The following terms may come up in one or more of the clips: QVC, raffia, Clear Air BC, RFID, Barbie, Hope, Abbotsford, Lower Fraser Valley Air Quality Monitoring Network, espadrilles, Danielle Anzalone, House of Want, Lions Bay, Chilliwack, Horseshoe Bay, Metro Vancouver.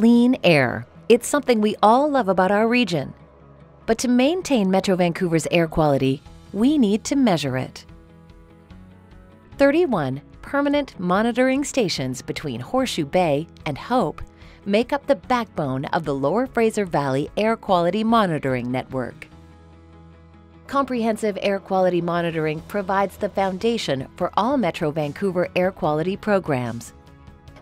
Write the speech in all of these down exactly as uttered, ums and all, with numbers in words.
clean air. It's something we all love about our region. But to maintain Metro Vancouver's air quality, we need to measure it. thirty-one permanent monitoring stations between Horseshoe Bay and Hope make up the backbone of the Lower Fraser Valley Air Quality Monitoring Network. Comprehensive air quality monitoring provides the foundation for all Metro Vancouver air quality programs.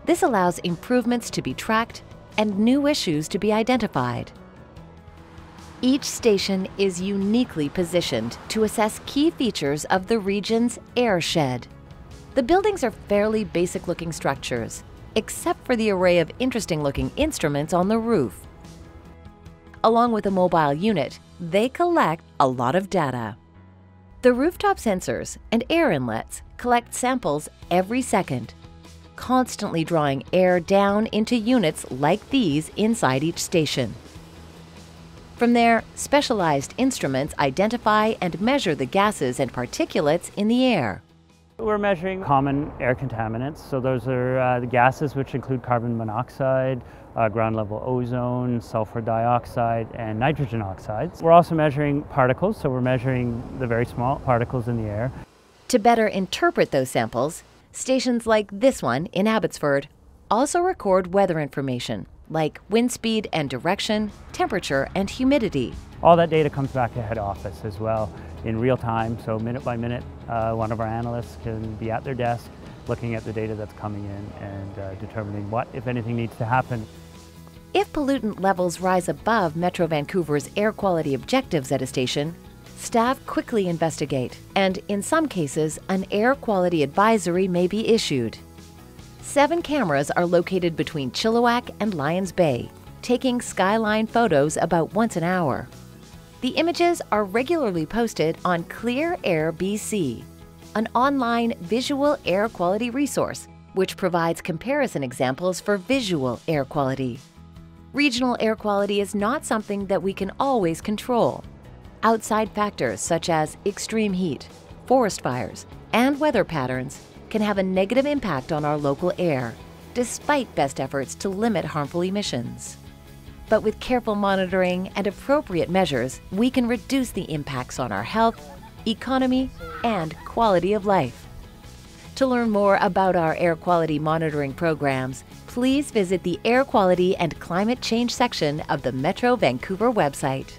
This allows improvements to be tracked and new issues to be identified. Each station is uniquely positioned to assess key features of the region's airshed. The buildings are fairly basic-looking structures, except for the array of interesting-looking instruments on the roof. Along with a mobile unit, they collect a lot of data. The rooftop sensors and air inlets collect samples every second, constantly drawing air down into units like these inside each station. From there, specialized instruments identify and measure the gases and particulates in the air. We're measuring common air contaminants, so those are uh, the gases which include carbon monoxide, uh, ground level ozone, sulfur dioxide, and nitrogen oxides. We're also measuring particles, so we're measuring the very small particles in the air. To better interpret those samples, stations like this one in Abbotsford also record weather information, like wind speed and direction, temperature and humidity. All that data comes back to head office as well in real time, so minute by minute, uh, one of our analysts can be at their desk looking at the data that's coming in and uh, determining what, if anything, needs to happen. If pollutant levels rise above Metro Vancouver's air quality objectives at a station, staff quickly investigate, and in some cases, an air quality advisory may be issued. Seven cameras are located between Chilliwack and Lions Bay, taking skyline photos about once an hour. The images are regularly posted on Clear Air B C, an online visual air quality resource which provides comparison examples for visual air quality. Regional air quality is not something that we can always control. Outside factors such as extreme heat, forest fires, and weather patterns can have a negative impact on our local air, despite best efforts to limit harmful emissions. But with careful monitoring and appropriate measures, we can reduce the impacts on our health, economy, and quality of life. To learn more about our air quality monitoring programs, please visit the Air Quality and Climate Change section of the Metro Vancouver website.